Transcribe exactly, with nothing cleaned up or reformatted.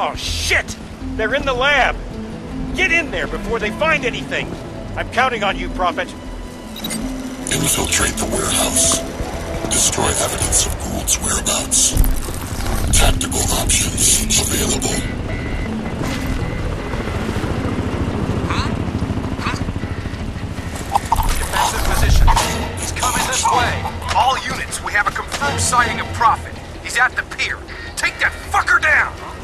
Oh, shit! They're in the lab! Get in there before they find anything! I'm counting on you, Prophet. Infiltrate the warehouse. Destroy evidence of Gould's whereabouts. Tactical options available. Way. All units, we have a confirmed sighting of Prophet. He's at the pier. Take that fucker down!